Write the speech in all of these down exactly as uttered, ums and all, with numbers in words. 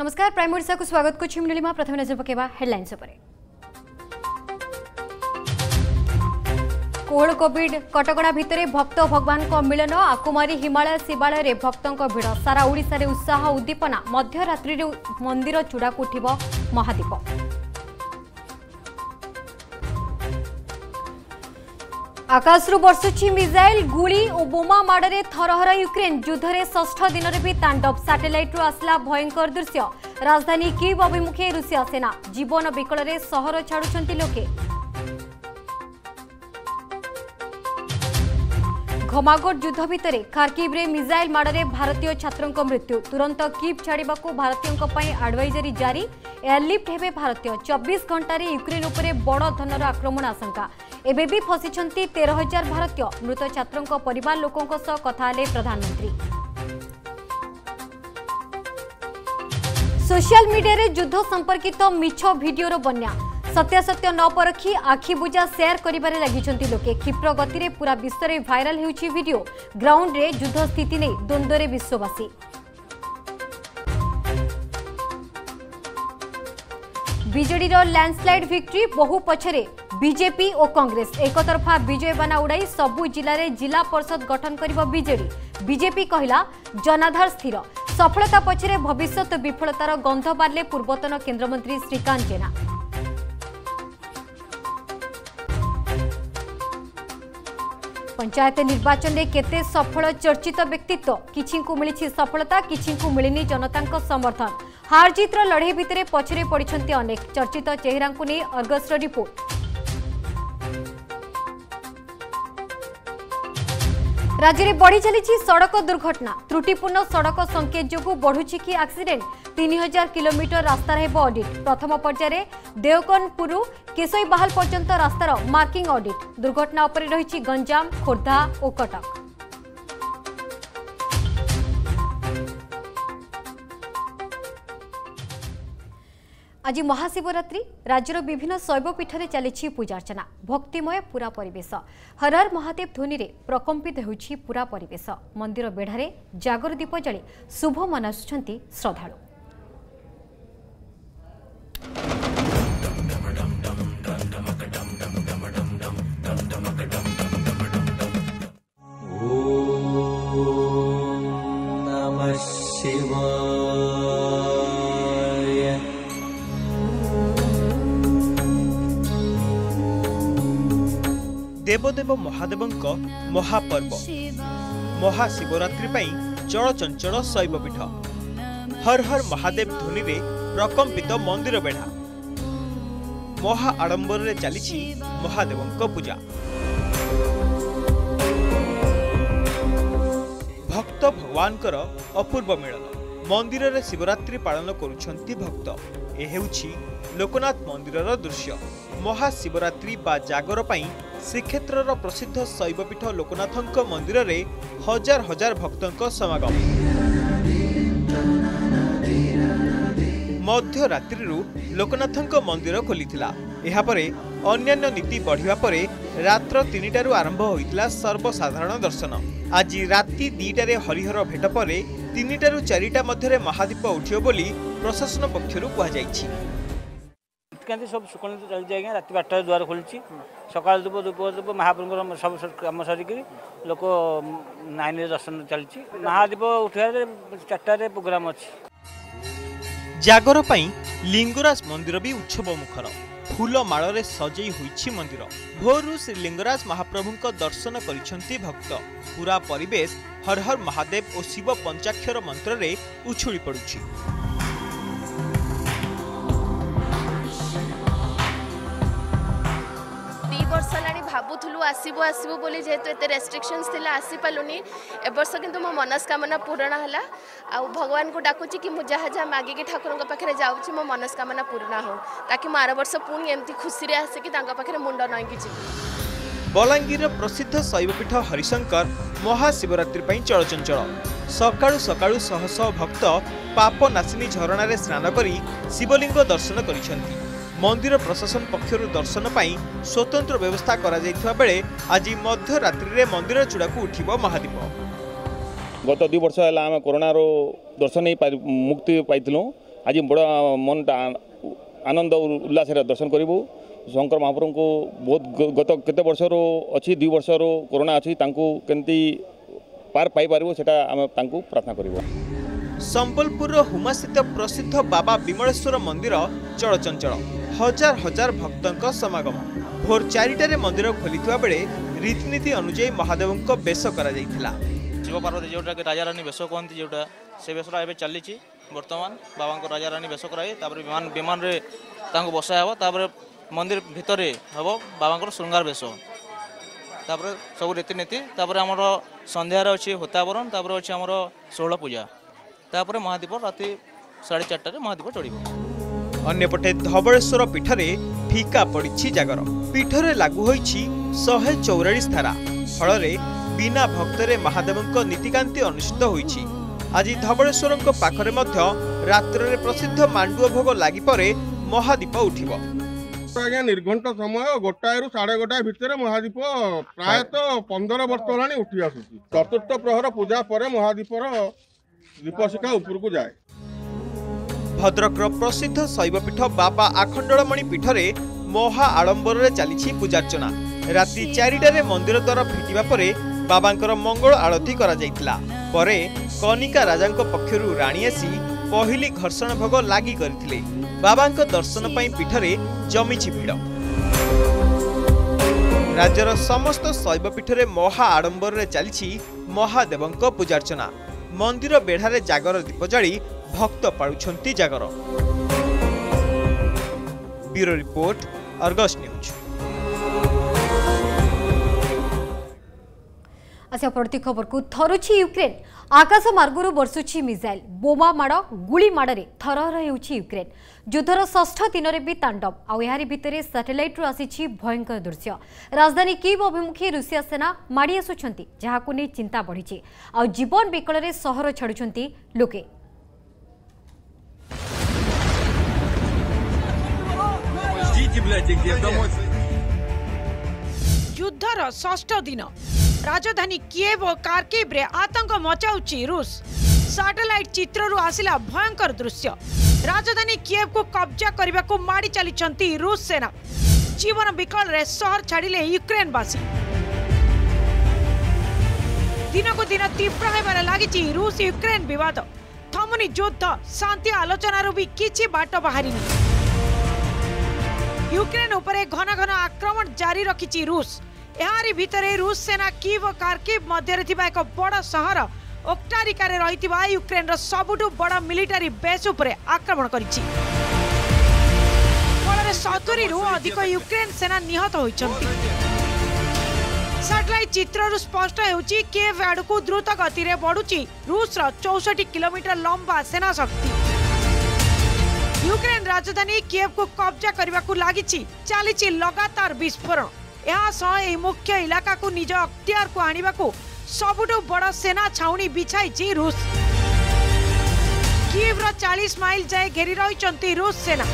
नमस्कार प्राइम ओडिशा को स्वागत करछि मुनिलिमा। प्रथम नजर पकेबा हेडलाइंस उपरे। कोहड कोविड कटकणा भितरे भक्त भगवान को मिलन आकुमारी हिमालय शिवालय रे भक्तों को भीड़ सारा ओडिशा रे उत्साह उद्दीपना। मध्यरात्रि रे मंदिर चूड़ा उठिबो महादीप। आकाशरु बरसुछि मिसाइल गुली और बोमा माड़े थरहर यूक्रेन युद्ध रे षष्ठ दिन रे भी तांडव। सैटेलाइट रु आसला भयंकर दृश्य। राजधानी कीव अभिमुखे रूसिया सेना। जीवन विकल रे शहर छाडुछंती लोके। घमाघोट युद्ध भितरे खार्किव रे मिसाइल माड़े भारतीय छात्रों को मृत्यु। तुरंत कीव छाड़िबाकू भारतीयों पई एडवाइजरी जारी। एयरलिफ्ट हेबे भारतीय। चौबीस घंटा रे यूक्रेन उपरे बड़ धनर आक्रमण आशंका। एबे भी फसिछंती तेरह हजार भारतीय। मृत छात्रों को परिवार लोकों को सह कथा ले प्रधानमंत्री। सोशल मीडिया रे युद्ध संपर्कित मिछ भिडियो रो बन्या। सत्यासत्य न परखी आखि बुझा शेयर करिबारे लागिछंती लोके। क्षिप्र गति रे पूरा विश्व रे वायरल हेउछि भिडियो। ग्राउंड रे युद्ध स्थिति नै द्वंद्व रे विश्ववासी। बीजेडी रो लैंडस्लाइड विक्ट्री। बहु पछरे बीजेपी और कांग्रेस। एक तरफा विजय बाना उड़ाई सबु जिले में जिला परिषद गठन करिबो बीजेडी। बीजेपी कहला जनाधार स्थिर। सफलता पछरे भविष्यत विफलतार गंध बारले पूर्वतन केंद्रमंत्री श्रीकांत जेना। पंचायत निर्वाचन में केते सफल चर्चित व्यक्तित्व। किछिंकु मिलिछि सफलता, किछिंकु मिलिनि जनतांक समर्थन। हार जीतर लड़े भितर पछरे पड़ते अनेक। चर्चित चेहरा को नहीं अर्गस रिपोर्ट। राज्य में बढ़ी चली सड़क दुर्घटना। त्रुटिपूर्ण सड़क संकेत जो बढ़ुची कि एक्सीडेंट। तीन हजार किलोमीटर रास्तार ऑडिट। प्रथम पर्याय देवकनपुरु केशोईबहाल पर्यंत रास्तार मार्किंग ऑडिट। दुर्घटना उपरे रही गंजाम खोर्धा और कटक। आज महाशिवरात्रि। राज्यर विभिन्न शैवपीठ में चली पूजार्चना। भक्तिमय पूरा परिवेश। हर हर महादेव ध्वनि रे प्रकंपित होउछि पूरा परिवेश। मंदिर बेढ़ारे जागर दीप जली शुभ मनासुछंती श्रद्धालु। देवदेव महादेवों महापर्व महाशिवरात्रि चलचंचल शैवपीठ। हर हर महादेव ध्वनि रे प्रकंपित मंदिर बेढ़ा। महा आडंबर रे चली महादेवों पूजा। भक्त भगवान अपूर्व मिलन। मंदिर रे शिवरात्रि पालन करुछंती भक्त। ए हेउछि लोकनाथ मंदिर रो दृश्य। महाशिवरात्रि बा जागर पई श्रीक्षेत्र प्रसिद्ध शैवपीठ लोकनाथों मंदिर रे हजार हजार भक्तों समागम। मध्य रात्रिरू लोकनाथों मंदिर खोली थिला। अन्यान्य नीति बढ़िया परे रात्र तीनिटारू आरंभ होइतिला सर्वसाधारण दर्शन। आज राति दीटारे हरिहर भेट परे तीनिटारू चारिटा मध्य महादीप उठियो बोली प्रशासन पक्षरू कहुछि। सब सुकन चल जाएगा। रात बारटार द्वार खोली सकाल धूप धूप धूप महाप्रभु सब कम सरिक लोक नाइन दर्शन चलती। महादीप उठा चार्टार प्रोग्राम अच्छी। जागर पई लिंगराज मंदिर भी उत्सव मुखर। फूल माल सजई होइछि मंदिर। भोरु श्री लिंगराज महाप्रभु दर्शन करिछंती भक्त। पूरा परिवेश हर हर महादेव और शिव पंचाक्षर मंत्र रे उछुली पड़ुछि। भावुलु आसबू आसबू बोली जेहेतु एत रेस्ट्रिक्शन्स थी आसीपालुनि। ए वर्ष किंतु मो मनस्कामना पूरण है। आ भगवान को डाकुची कि जहाँ जहाँ मागिकी ठाकुर पाखे जाऊँगी मो मनस्कामना पूर्ण हो। ताकि आर वर्ष पुणी एमती खुशी आसिकी पाखे मुंड नईकि। बलांगीर प्रसिद्ध शैवपीठ हरिशंकर महाशिवरात्रि चलचंचल। सकाळु सकाळु शह शह भक्त पापनाशिनी झरणार स्नान कर शिवलिंग दर्शन कर। मंदिर प्रशासन पक्षरु दर्शन पाई स्वतंत्र व्यवस्था करा जायथिबा बेले आज मध्य रात्रि रे मंदिर चूड़ा को उठिबो महादीप। गत दु वर्ष हला आम कोरोना रो दर्शन मुक्ति पाइथिलु। आज बड़ा मन आनंद उल्लास दर्शन करूँ। शंकर महाप्रभु को बहुत गत केते वर्षर अच्छी दुई वर्षर कोरोना अच्छी केमती पार पाई सेटा आम प्रार्थना कर। संबलपुर हुमास्थित प्रसिद्ध बाबा विमलेश्वर मंदिर चलचंचल, हजार हजार भक्तों समागम। भोर चारिटे मंदिर खोली बेले रीतिनीति अनुजाई महादेवों बेश कर शिव पार्वती जोटा कि राजा रानी बेश कहते जोटा से बेशा एवं चली बर्तमान बाबा राजा रानी बेश कराई विमान विमान बसा हे मंदिर भितर हम बाबा श्रृंगार बेश सब रीतिनीति आमर सन्धार अच्छी होतावरण अच्छे आमर षोहल पूजा तापर महादीप राति साढ़े चार महादीप चढ़। अंपटे धवलेश्वर पीठर फीका पड़ी जगर पीठर लागू शहे चौरालीस धारा फल बिना भक्तरे महादेवों नीतिकांति अनुष्ठित होती। आज धवलेश्वर पाखरे रात्र प्रसिद्ध मांडुआ भोग लागिपर महादीप उठिब। आज्ञा निर्घंट समय गोटाए रु साढ़े गोटाए भितर महादीप प्रायतः पंद्रह वर्ष होगा उठी आस। चतुर्थ प्रहर पूजा पर महादीपर को जाए। भद्रक प्रसिद्ध शैवपीठ बाबा आखंडलमणि पीठर महा आडंबर चली पूजार्चना। राति चारिटे मंदिर द्वार फिटिबा परे बाबा मंगल आरती करा जायतिला। परे कनिका राजा पक्षरू राणी आसी पहली घर्षण भोग लागी करथिले। बाबा दर्शन पाई पीठर जमीछि भिड़। राज्यर समस्त शैवपीठर महा आडंबर चली महादेवों पूजार्चना। मंदिर बेढ़ारे जागर दीप जाली भक्त पालुछंती जागर। Bureau report, Argus news. आसा प्रति खबर को थरुची यूक्रेन। आकाश मार्गु बर्षुची मिसाइल, बोमा माड़, गुली माड़े थरहर होयुक्रेन। युद्धर षष्ठ दिन में भी तांडव। आहार भितर सैटेलाइट आसी भयंकर दृश्य। राजधानी कीव अभिमुखी रूसिया सेना माड़ी आसुंच, जहाक नहीं चिंता बढ़ी। आ जीवन विकल में सहर छाड़ुंट लोके। युद्धर षष्ठ दिन राजधानी किएव और कार्किव रे आतंक मचाउची रूस। सैटेलाइट चित्र रु आसिला भयंकर दृश्य। राजधानी किएव को कब्जा करने को माड़ी चली रूस सेना। जीवन विकल रे शहर छाड़िले यूक्रेनवासी। दिन को दिन तीव्र होबार लागिची रूस यूक्रेन विवाद। थमुनी युद्ध, शांति आलोचना रु भी किछि बाट बाहरिनी। यूक्रेन उपरे घन घन आक्रमण जारी रखिची रूस। एहारी भितरे रूस सेना कीव और कार्किव मध्य एक बड़ सहर ओक्टारिकार रही यूक्रेन सबुठु बड़ मिलिटारी बेस उपरे आक्रमण करिछि। फल सत्तरी रु अधिक यूक्रेन सेना निहत होइछन्ति। सैटेलाइट चित्ररु स्पष्ट हेउछि कीव आडकु द्रुत गति रे बढुछि रूस रा चौसठ किलोमीटर लंबा सेना शक्ति। यूक्रेन राजधानी कीव को कब्जा करबाकु लागिछि। चालिछि लगातार विस्फोरण। यह मुख्य इलाका को निज अख्तियार को आने को सबुठु बड़ सेना छाउनी बिछाई रूस। कीव रा चालीस माइल जाए घेरी रही रूस सेना।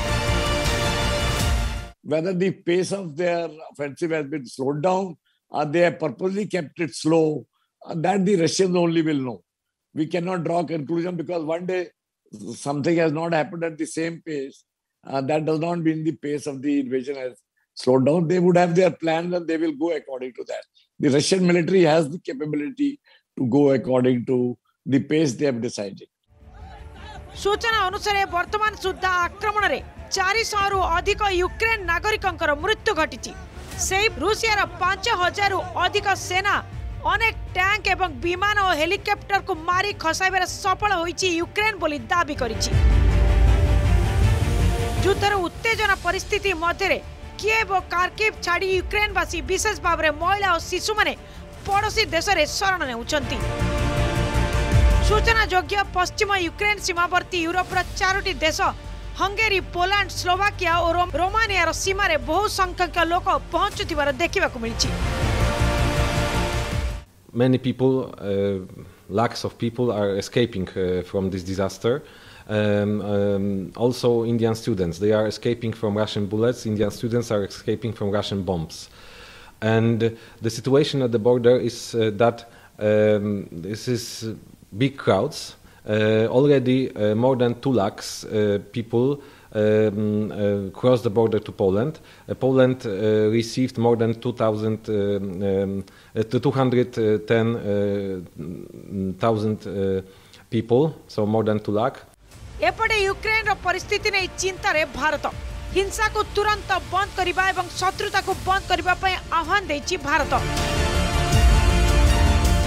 Whether the pace of their offensive has been slowed down or they have purposely kept it slow, that the Russians only will know. We cannot draw conclusion because one day something has not happened at the same pace. Uh, that does not mean the pace of the invasion has slow down. They would have their plans and they will go according to that. The Russian military has the capability to go according to the pace they have decided. सूचना अनुसार वर्तमान सुद्धा आक्रमण रे चार सौ रु अधिक यूक्रेन नागरिकंकर मृत्यु घटिछि। सेही रूसिया रा पाँच हज़ार रु अधिक सेना अनेक टैंक एवं विमान और हेलीकॉप्टर को मारी खसाइबार सफल होइछि यूक्रेन बोली दाबी करिछि। युद्धर उत्तेजना परिस्थिति मध्यरे किएव कार्किव छाड़ी यूक्रेनवासी विशेष भाव में महिला और शिशु माने पड़ोशी देश में शरण नेउछंती। सूचना योग्य पश्चिम यूक्रेन सीमावर्ती यूरोप चारोटी देश हंगेरी, पोलैंड, स्लोवाकिया और रोमानिया रो सीमा रे बहु संख्यक लोक पहुंचुथिबार देखिबा को मिलछि। Many people uh, lakhs of people are escaping uh, from this disaster. Um, um, also Indian students, they are escaping from Russian bullets. Indian students are escaping from Russian bombs. And the situation at the border is uh, that um, this is big crowds uh, already uh, more than two lakhs uh, people um, uh, crossed the border to Poland. Uh, Poland uh, received more than two thousand, um, um, uh, two hundred ten thousand uh, people, so more than two lakh. एपटे Ukraine रो परिस्थिति ने चिंता रे भारत हिंसा को तुरंत बंद करिबा एवं शत्रुता को बंद करिबा पय आह्वान देछि भारत।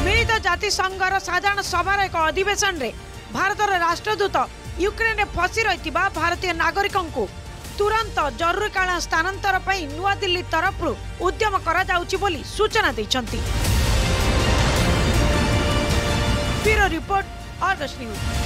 मिलित जाति संघ रो साधारण सभा रे एक अधिवेशन रे भारत रो राष्ट्रदूत यूक्रेन रे फसी रहितबा भारतीय नागरिकन को तुरंत जरूरीकालीन स्थानांतर पय नुवा दिल्ली तरफ रु उद्यम करा जाउछि बोली सूचना दैछंती। Bureau report, Argus news.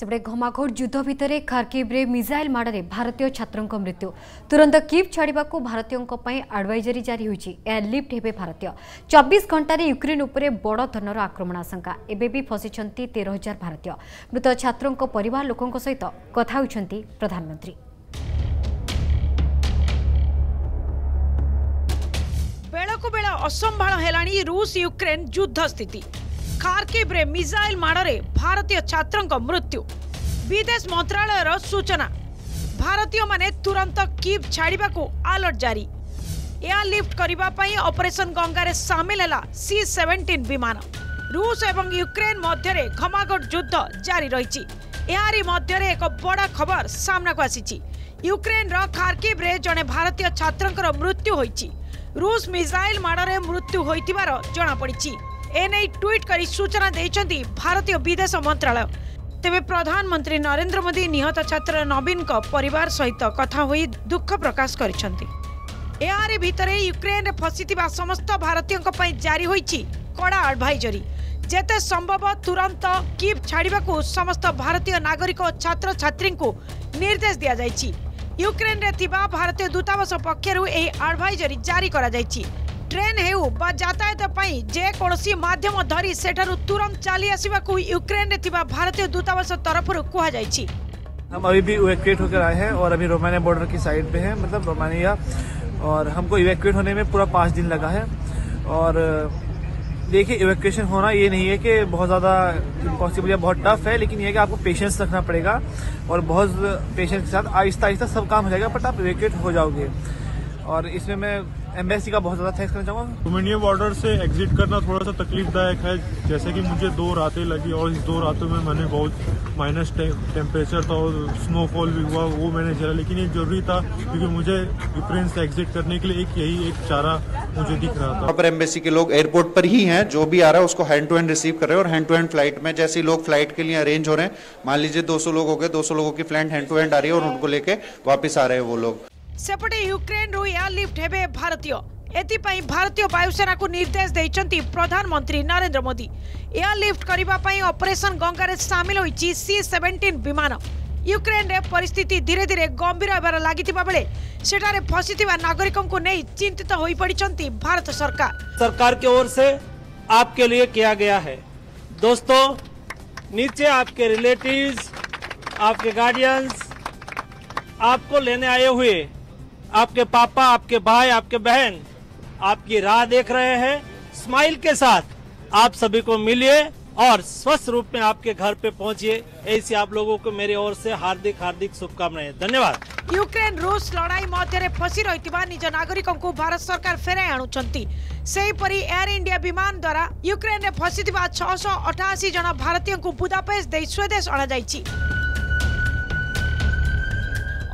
सेपटे घमाघोट युद्ध भितर खार्किव्रे मिसाइल माड़े भारतीय छात्रों मृत्यु तुरंत कीव छाड़ा भारतीयों आडवाइजरी जारी होती एयरलिफ्ट हे भारतीय चौबीस घंटे यूक्रेन उपरे बड़ धनर आक्रमण आशंका एबी फसी तेरह हजार भारतीय मृत छात्रों परिवार लोकों सहित कथा होती प्रधानमंत्री बेलकू बेला असंभाल हेलानी रूस यूक्रेन युद्ध स्थिति खार्किव रे मिसाइल माड़े भारतीय छात्रों मृत्यु विदेश मंत्रालय सूचना भारतीय माने तुरंत कीव छाड़ा आलर्ट जारी एयरलिफ्ट करने ऑपरेशन गंगा रे सामिल है सी सत्रह विमान रूस एवं यूक्रेन मध्य घमाघोट युद्ध जारी रही यारी मध्य एक बड़ा खबर सामना को आसी यूक्रेन रो खार्किव रे जड़े भारतीय छात्रों मृत्यु होती रूस मिसाइल माड़े मृत्यु होता जना पड़ी एने ट्वीट करी सूचना देचंदी भारतीय विदेश मंत्रालय तेबे प्रधानमंत्री नरेंद्र मोदी निहत छात्र नवीन का परिवार सहित कथा होई दुख प्रकाश करिसंती। एआरे भितरे यूक्रेन रे फसितिबा समस्त भारतीयों को पई जारी होईची कड़ा एडवाइजरी जेते संभव तुरंत कीव छाड़ीबा को समस्त भारतीय नागरिक और छात्र छात्री को निर्देश दिया जाईची। यूक्रेन रे थिबा भारतीय दूतावास पक्षरु एही एडवाइजरी जारी करा जाईची। ट्रेन हेउ बा यातायात पई जे कोनोसी माध्यम धरी सेठारु तुरंत चली आसीबा को यूक्रेन रे थिबा भारतीय दूतावास तरफ रु कहा जाईची। हम अभी भी इवैक्यूएट होकर आए हैं और अभी रोमानिया बॉर्डर की साइड पे है, मतलब रोमानिया, और हमको इवैक्यूएट होने में पूरा पाँच दिन लगा है। और देखिए, इवैक्यूएशन होना ये नहीं है कि बहुत ज़्यादा इम्पॉसिबल या बहुत टफ है, लेकिन यह है कि आपको पेशेंस रखना पड़ेगा और बहुत पेशेंस के साथ आहिस्ता आहिस्ता सब काम हो जाएगा, बट आप इवैक्यूएट हो जाओगे। और इसमें मैं एम्बेसी का बहुत ज़्यादा थैंक्स करना चाहूँगा। रोमानिया बॉर्डर से एग्जिट करना थोड़ा सा तकलीफदायक है, जैसे कि मुझे दो रातें लगी और इस दो रातों में मैंने बहुत माइनस टेम्परेचर था और स्नोफॉल भी हुआ, वो मैंने झेला, लेकिन ये जरूरी था क्योंकि मुझे यूक्रेन से एग्जिट करने के लिए एक यही एक चारा मुझे दिख रहा था। वहाँ पर एम्बेसी के लोग एयरपोर्ट पर ही हैं, जो भी आ रहा है उसको हैंड टू हैंड रिसीव कर रहे हैं और हैंड टू हैंड फ्लाइट में जैसे लोग फ्लाइट के लिए अरेंज हो रहे हैं, मान लीजिए दो सौ लोग हो गए, दो सौ लोगों की फ्लाइट हैंड टू हैंड आ रही है और उनको लेके वापस आ रहे हैं वो लोग। सेपटे यूक्रेन रु एयरलिफ्ट हेबे भारतीय एथिपाई भारतीय वायुसेना को निर्देश देइचंती प्रधानमंत्री नरेंद्र मोदी एयरलिफ्ट करिबा पई ऑपरेशन गंगा रे शामिल होईची सी सत्रह विमान। यूक्रेन रे परिस्थिति धीरे धीरे गंभीर हेबार लागितिबा बेले सेठारे फसितिबा नागरिकों को नै चिंतित होई पड़िचंती भारत सरकार सरकार की ओर से आपके लिए किया गया है। दोस्तों, नीचे आपके रिलेटिव्स, आपके गार्डियंस आपको लेने आए हुए, आपके पापा, आपके भाई, आपके बहन आपकी राह देख रहे हैं। स्माइल के साथ आप सभी को मिलिए और स्वस्थ रूप में आपके घर पे पहुंचिए, ऐसी आप लोगों को मेरे ओर से हार्दिक हार्दिक शुभकामनाएं। धन्यवाद। यूक्रेन रूस लड़ाई मध्य फसी रही निज नागरिकों को भारत सरकार फेराई आणुचंती। सेहीपरी एयर इंडिया विमान द्वारा यूक्रेन में फसी छह सौ अठासी जन भारतीयों को बुदापेस्ट दे स्वदेश अणाई।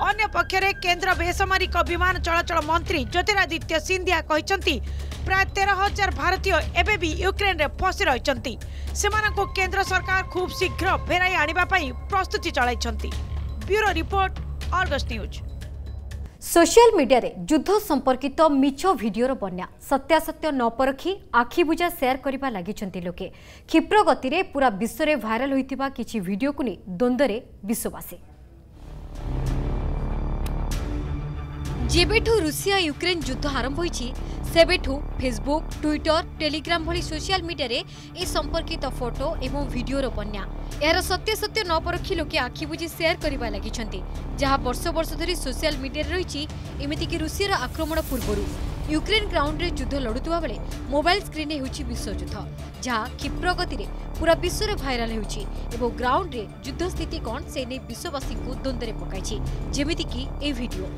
अन्य पक्षरे केंद्र बेसामरिक विमान चलाचल मंत्री ज्योतिरादित्य सिंधिया कहते प्राय तेरह हजार भारतीय एबे भी यूक्रेन रे फसी रही सेमानंकु केंद्र सरकार खूब शीघ्र फेराई आनिबा पई प्रस्तुति चलाइछंती। Bureau report, Argus news. Social media रे युद्ध संपर्कित मिछ भिडियोर बन्या सत्यासत्य न परखी आखिबुझा शेयर करने लगिछंती लोके क्षिप्र गति रे पूरा विश्व रे वायरल होइतिबा किछि भिडियो को नै द्वंद्व रे विश्ववासी। जेबेठू रूसिया यूक्रेन युद्ध आरंभ होईछि सेबेठू फेसबुक, ट्विटर, टेलीग्राम भली सोशल मीडिया रे ए संपर्कित फोटो एवं भिडियोर बन्या यार सत्य सत्य न परखी लोके आखि बुझी शेयर करबा लागिछंती, जहा वर्ष वर्ष धरि सोशल मीडिया रे रहिछि। एमितिकि रूसियार आक्रमण पूर्वरु यूक्रेन ग्राउंड युद्ध लड़ुवा बेले मोबाइल स्क्रीन होगी विश्वयुद्ध जहाँ क्षिप्र गति में पूरा विश्व भाइराल हो ग्राउंड में युद्ध स्थिति कौन से नहीं विश्ववासी को द्वंद्व पकाई जमीक भिडियो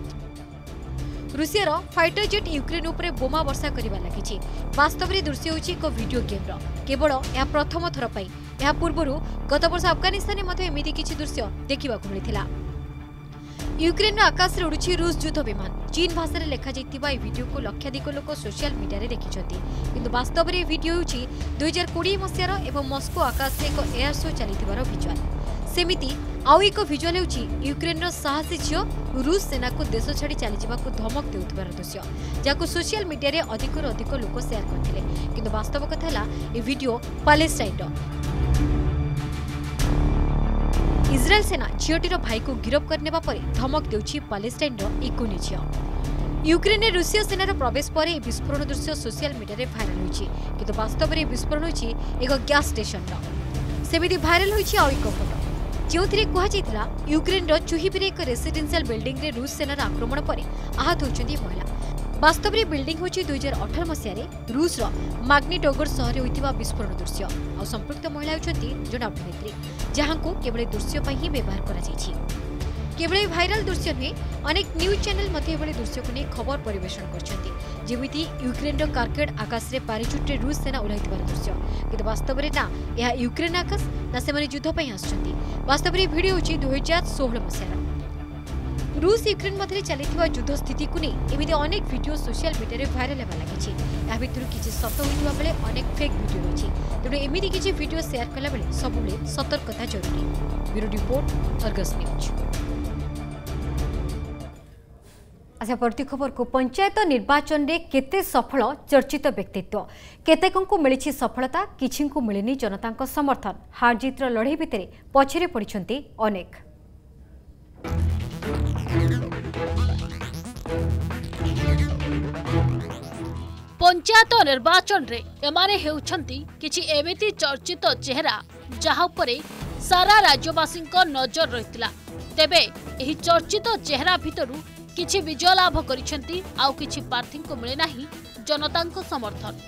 रूसियार फाइटर जेट यूक्रेन उपरे बोमा वर्षा करने लगी। वास्तव में दृश्य होगी एक वीडियो गेम्र केवल यह प्रथम थर पर यह पूर्व गत वर्ष अफगानिस्तान में एमती किसी दृश्य देखा मिलता। यूक्रेन आकाश में उड़ुची रूस युद्ध विमान चीन भाषा में लिखा जाए वीडियो को लक्षाधिक लोक सोशल मीडिया में देखते किंतु वास्तव में वीडियो होगी दुई हजार कोड़े मसीहार एवं मस्को आकाश में एक एयर शो चलवर भिजुआल सेमिति आउ एक भिजुआल होगी यूक्रेन साहसी झील रूस सेना को देश छाड़ी चलीजा को धमक देउथबार दृश्य जहाँ सोशल मीडिया में अधिक अधिक लोक शेयर करते किंतु वास्तव कथा है वीडियो पालेस्टाइन इस्राएल सेना झीटीर भाई को गिरफ्त करने पर धमक देउछि पालेस्टाइन इकुनी झील। यूक्रेन में रूसिया सेनार प्रवेश पर यह विस्फोरण दृश्य सोशल मीडिया में भाइराल होछि किंतु वास्तव में विस्फोरण होछि एक गैस स्टेशन सेमिति भाइराल होछि आउ एक फोटो जो कहुला यूक्रेन चुहिबी में एक रेसीडेन्सीआल बिल्डिंग में रूस सेनार आक्रमण पर आहत होती महिला। वास्तव में बिल्डिंग होछि दुई हजार अठारह मसीह रूस मैग्निटोगोर सहर होता विस्फोरण दृश्य और संपृक्त महिला होती जड़े अभिनेत्री जहां केवल दृश्य ही व्यवहार कर भाइराल दृश्य नुहे अनेक न्यूज चैनल दृश्य को नहीं खबर परेषण करमि यूक्रेन कारकेड आकाश में पारिजुटे रूस सेना ओह्ल दृश्य किंतु वास्तव में ना यह यूक्रेन आकाश ना से युद्धपाई आसव में भिडियो होछि दुई हजार षोह मसीहार रूस यूक्रेन मध्य चलता युद्ध स्थिति को नहीं एमती अनेक वीडियो सोशल मीडिया में भाइराल होगा लगी। या भितर किसी सत होता बेले अनेक फेक वीडियो रही तेणु एमती किसी वीडियो शेयर कला बेले सबुले सतर्कता जरूरी। Bureau report Argus news. आशा परती खबर को पंचायत निर्वाचन में केते सफल चर्चित व्यक्तित्व केतेकंकु मिली सफलता किसी को मिलनी जनता समर्थन हार जीतर लड़े भितर पछरे पड़ते अनेक पंचायत निर्वाचन रे एमाने हेउछंती किछि एमिति चर्चित चेहरा जहाँ उपरे सारा राज्यवासी नजर रहितला। तेबे एही चर्चित चेहरा भितरु किछि विजय लाभ करिसेंती आउ किछि प्रार्थीको मिले नाही जनताको समर्थन।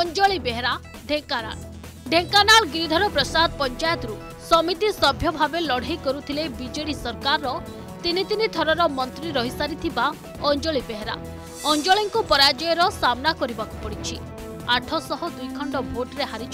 अंजलि बेहरा ढेंकानाल ढेंकानाल गिरिधर प्रसाद पंचायत रु समिति सभ्य भाव लड़े करुथिले बीजेडी सरकार रो तीन तीन थरर मंत्री रही सारी अंजलि बेहरा अंजलि को पराजयर सामना करने पड़ी आठशह दुई खंड भोट्रे हारी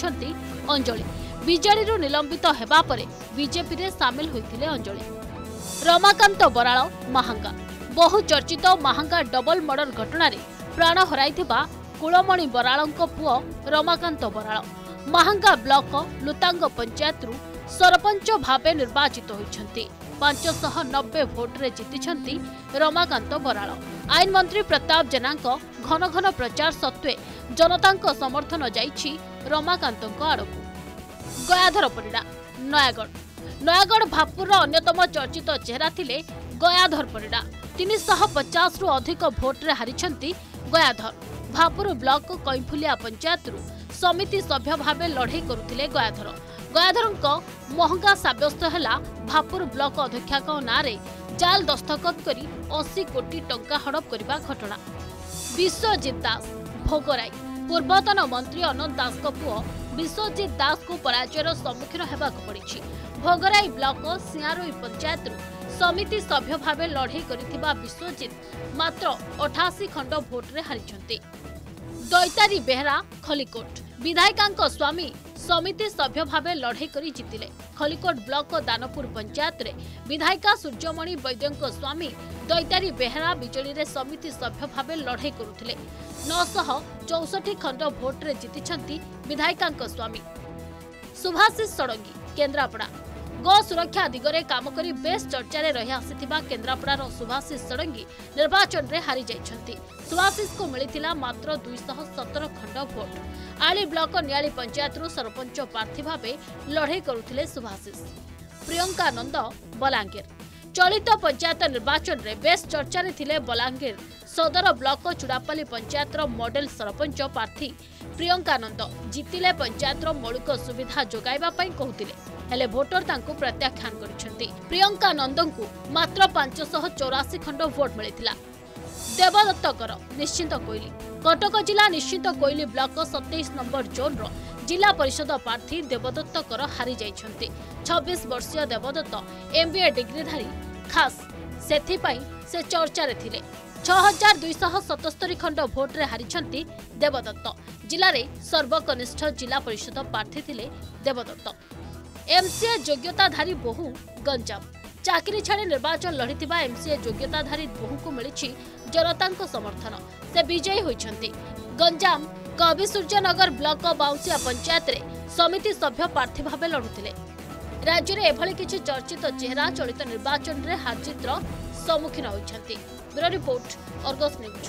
अंजलि बीजेडी रु निलंबित होगा पर बीजेपी रे सामिल होते अंजलि। रमाकांत बराल महांगा बहु चर्चित महांगा डबल मर्डर घटना रे प्राण हराई कुलमणि बराल पुओ रमाकांत बराल महांगा ब्लॉक लुतांग पंचायत रु सरपंच भावे निर्वाचित होती पांचशह नब्बे भोट्रे जीति रमाकांत बराल। आईन मंत्री प्रताप जेना घन घन प्रचार सत्वे जनता समर्थन जाइछि रमाकांत आड़क। गयाधर परिड़ा नयागढ़ नयागढ़ भापुर अन्यतम चर्चित चेहरा थिले गयाधर परिड़ा तीन शह पचास रु अधिक भोट्रे हारी गयाधर। भापुर ब्लॉक कैंफुलिया पंचायत रु समिति सभ्य भावे लड़े करुथिले गयाधर। गयाधरों महंगा सब्यस्त है भापुर ब्लॉक अध्यक्षा ना जाल दस्तखत करी अस्सी कोटी टंका हड़प करने घटना। विश्वजीत दास भोगराई पूर्वतन मंत्री अनंत दास पुओ विश्वजीत दास को पराजयर सम्मुखीन होगाकू पड़ी। भोगराई ब्लॉक सियारोई पंचायत समिति सभ्य भाव लड़े कर विश्वजीत मात्र अठाशी खंड भोट्रे हारी। दैतारी बेहरा खलिकोट विधायिका स्वामी समिति सभ्य भाव लड़े कर जीतिले। खलिकोट ब्लॉक दानपुर पंचायत रे विधायिका सूर्यमणि वैद्यों स्वामी दैतारी बेहरा बिजेडी रे समिति सभ्य भाव लड़े करुथिले। नौशह चौसठी खंड भोट्रे जीति विधायिका स्वामी। सुभाषिष षडंगी केन्द्रापड़ा गौ सुरक्षा दिगरे काम करी बेस चर्चा रही आसीथिबा केन्द्रापड़ार सुभाषिष षडंगी निर्वाचन में हारी जाइछंती। सुभाषिष को मिलिथिला मात्र दुईशह सतर खंड भोट। आली ब्लॉक नियाली पंचायत रु सरपंच प्रार्थी भाव लड़े करुथिले सुभाषिष। प्रियंका नंद बलांगीर चलित पंचायत निर्वाचन में बेस चर्चा रे थिले बलांगीर सदर ब्लॉक चुड़ापाली पंचायत मॉडल सरपंच प्रार्थी प्रियंका नंद जीतिले। पंचायत मौलिक सुविधा जोगाइबा पई कहूतिले हेले भोटर तांको प्रत्याख्यान करिसेंती। प्रियंका नंदन को मात्र पांचशह चौरासी खंड भोट मिलता। देवदत्तर निश्चिंत कोईली। कटक जिला निश्चिंत कोईली ब्लॉक सत्ताईस नंबर जोन रो जिला परिषद प्रार्थी देवदत्तर हारी जाइछन्ते। छब्बीस वर्षीय देवदत्त एमबीए डिग्रीधारी खास सेथिपाई से चर्चा रे थिले। छह हजार दो सौ सतहत्तर खंड भोट रे हारिछन्ती देवदत्त। जिले में सर्वकनिष्ठ जिला परिषद प्रार्थी थिले देवदत्त। एमसीए योग्यताधारी बहु गंजाम चाकरी छाड़ी निर्वाचन लड़िथिबा एमसीए योग्यताधारी बहु को मिली जनता समर्थन से विजयी होइछन्ती। गंजाम कवि सूर्यनगर ब्लॉक बाउसिया पंचायत रे समिति सभ्य प्रार्थी भाव लड़ुते। राज्य में एभली किसी चर्चित चेहरा चलित निर्वाचन में हारजित्र सम्मुखीन होइछन्ती। Bureau report, Argus news.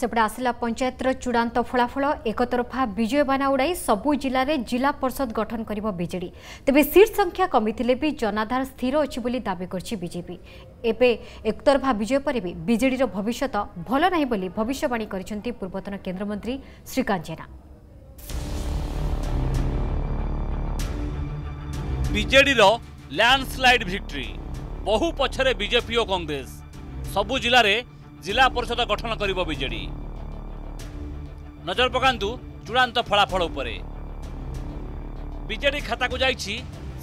सेपटे आसला पंचायतर चूड़ांत फलाफल एकतरफा विजय बाना उड़ाई सबु जिले में जिला परिषद गठन करिबो बीजेडी। तेबे सीट संख्या कमिथिले भी जनाधार स्थिर अछि बोली दाबी करछि बीजेपी। एबे एकतरफा विजय पर भी बीजेडीर भविष्यत भलो नाही बोली भविष्यवाणी करिसंती पूर्वतन केंद्रमंत्री श्रीकांत जेना। बीजेडीर लैंडस्लाइड विक्ट्री बहु पछरे बीजेपी और कांग्रेस सबु जिले में जिला परिषद गठन करिबो बीजेडी। नजर पकांतु चूड़ांत फलाफल उपरे। बीजेडी खाता को जाइछि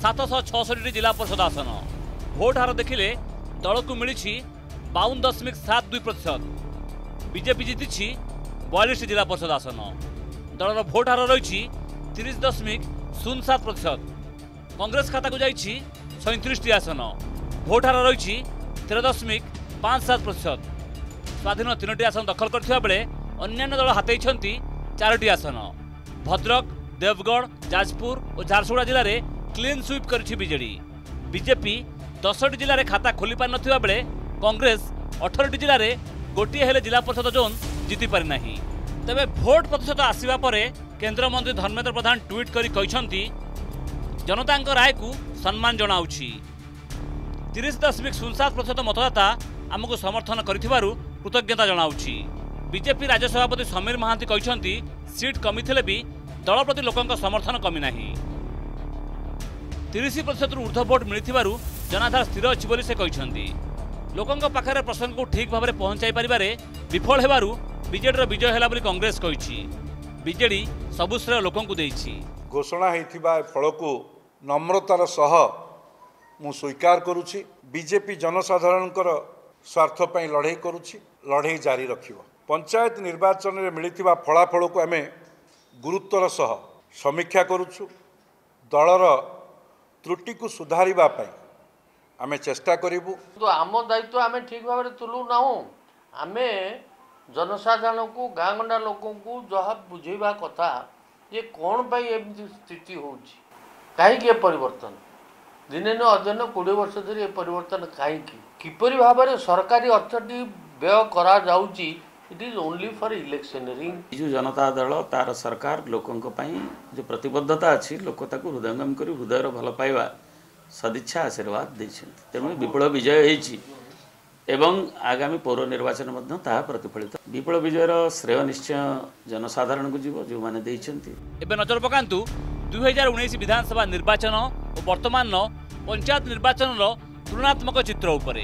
सात सौ छियासठ जिला परिषद आसन। भोट हार देखिले दल को मिली बावन दशमिक सात दुई प्रतिशत। बीजेपी जीति बयालीस जिला परिषद आसन। दलर भोट हार रही तीस दशमिक शून्य सात प्रतिशत। कांग्रेस खाता को जाइछि सैंतीस आसन। भोट हार रही तेरह दशमिक पाँच सात प्रतिशत। स्वाधीन तीनो आसन दखल करथिबा बेले अन्यान्य दल हातेइछन्ती चारोटी आसन। भद्रक, देवगढ़, जाजपुर और झारसुगुड़ा जिले में क्लीन स्वीप करिछि बीजेडी। बीजेपी दसटी जिले में खाता खोली पार नथिबा बेले कांग्रेस अठारटी जिले में गोटे हेले जिला परिषद जोन जीति पारि नाही। तबे भोट प्रतिशत आसीबा परे केंद्र मंत्री धर्मेंद्र प्रधान ट्वीट करि कहिछन्ती जनतांक राय को सम्मान जनाउछि। तीस दशमिक शून्य सात प्रतिशत मतदाता आमको समर्थन करिथिबारु कृतज्ञता जनाउछि। बीजेपी राज्य सभापति समीर महांती कहिसंती सीट कमी थिले भी दल प्रति लोकंक समर्थन कमी नाही। तीस प्रतिशत ऊर्ध्व भोट मिलिथिबारु जनाधार स्थिर अछि बोली से कहिसंती। लोकंक पाखरे प्रसंग को ठीक भाबरे पहुंचाई परिबारे विफल हेबारु बीजेडीर विजय हेला बोली कांग्रेस कहिछि। बीजेडी सबु श्रेय लोकंक देछि। घोषणा हेथिबा फल को नम्रतार सह मु स्वीकार करूछि। बीजेपी जनसाधारणकर स्वार्थ पर लड़े करुछि, लड़े जारी रखिबो। पंचायत निर्वाचन में मिलिथिबा फलाफल को आमे गुरुत्वर सह समीक्षा करुछु। दलर त्रुटि को सुधारिबा पई आमे चेष्टा करिबु। तो आम दायित्व आमे ठीक भाव तुलु नाउ। आमे जनसाधारण को गांगंडा लोकों को जहा बुझेबा कथा ये कोन पई एमि स्थिति होउछि, काहे के परिवर्तन दिने न अदन बीस वर्ष धरि परिवर्तन काहे की किपरि भाव में सरकारी अर्थटी व्यय करा जाउची। It is only for electioneering. जो जनता दल तार सरकार लोकन को पई जो प्रतिबद्धता अछि लोकता को हृदयंगम करी हृदयर भल पाइबा सदिच्छा आशीर्वाद दैछन्ति। तेमे विपुल विजय हेछि एवं आगामी पौर निर्वाचन मध्ये ता प्रतिफलित विपुल विजयर श्रेय निश्चय जनसाधारण को जीव जो माने दैछन्ति। एबे नजर पकांतु दो हजार उन्नीस विधानसभा निर्वाचन और वर्तमान पंचायत निर्वाचन तुलनात्मक चित्र उपरे।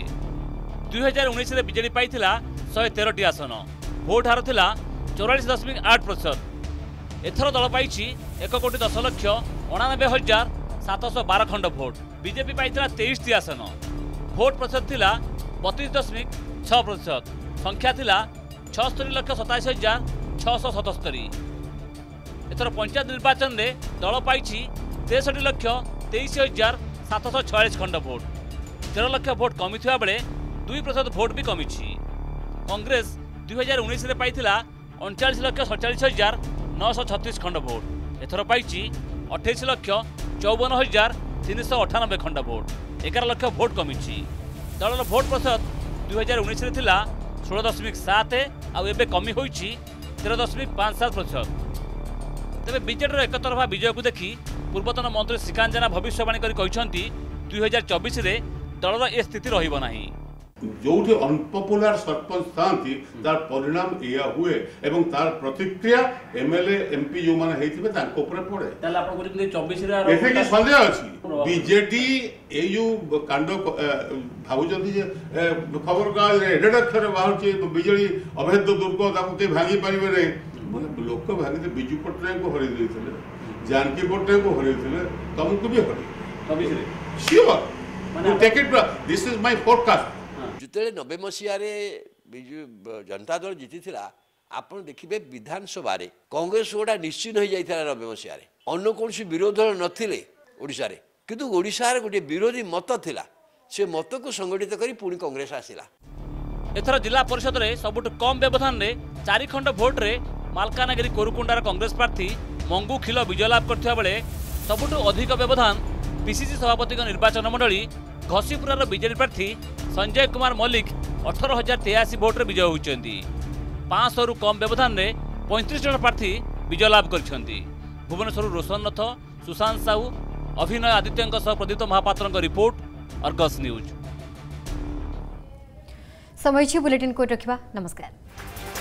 दो हजार उन्नीस रे बीजेडी पाइथिला एक सौ तेरह आसन। भोट हार थिला चौवालीस दशमिक आठ प्रतिशत। एथर दल पाइछि एक कोटी दस लाख अणानबे हजार सात सौ बारह खंड भोट। बीजेपी पाइथिला तेईस आसन। भोट प्रतिशत थिला बत्तीस दशमिक छह प्रतिशत। संख्या थिला छस्तरी लाख सताईस हजार छः सौ सतस्तरी। एथर पंचायत निर्वाचन रे दल पाइछि तिरसठ लाख तेईस हजार सात सौ छियालीस खंड भोट। तेरह लाख भोट कमी था बेले दुई प्रतिशत भोट भी कमी। कांग्रेस दो हजार उन्नीस रे पाइथिला उनचास लाख सैंतालीस हजार नौ सौ छत्तीस खंड भोट। एथर पाइछि अठाईस लाख चौवन हजार तीन सौ अठानबे खंड भोट। एगार लाख भोट कमी। दलर भोट प्रतिशत दो हजार उन्नीस रे थिला सोलह दशमिक सात आबे कमी होइछि तेरह दशमिक पाँच सात प्रतिशत। तेबे बीजेडीर एकतरफा विजय को देखि पूर्वतन मंत्री श्रीकांत जेना भविष्यवाणी करि कहिसंती दुई हजार चौबीस रे दलर ए स्थिति रही। जो अनपॉपुलर सरपंच था तार परिणाम या हुए एवं तार प्रतिक्रिया एमएलए एमपी जो माने पड़े ताले चौबीस सन्देह अच्छी बीजेडी ए जो कांड भाई खबर कागज एडेड अक्षर बाहर बिजेडी अभेद्य दुर्ग ताकि भांगी पारे ना मतलब लोक भांगी विजु पट्टनायक को हर जानकी पट्टनायक को हर तुमको भी हर sure take it this is my forecast जिते नब्बे मसीह जनता दल जीति आप देखिए विधानसभा कांग्रेस गोटा निश्चित हो जाता नब्बे मसीह अन्न कौन विरोध दल नथिले ओडिशारे किंतु ओडिशार गोटे विरोधी मत थिला से मत को संगठित करी पुणी कांग्रेस आसिला एथर जिला परिषद रे सबुठ कम व्यवधान रे चारि खंड भोट रे मालकानगिरी कोरुकुंडार कांग्रेस प्रार्थी मंगू खिल विजय लाभ करथिबा बेले सबुठ अधिक व्यवधान पीसीसी सभापति निर्वाचन मंडली घसीपुरार बीजेपी प्रार्थी संजय कुमार मल्लिक अठर हजार तेयाशी भोट्रे विजय होती पाँच रु कम व्यवधान में पैंतीस जन प्रार्थी विजय लाभ करछंती। भुवनेश्वर रोशन रथ सुशांत साहू अभिनय आदित्यंक सह Pradipta Mahapatra report Argus news. समय बुलेटिन को रखिबा नमस्कार।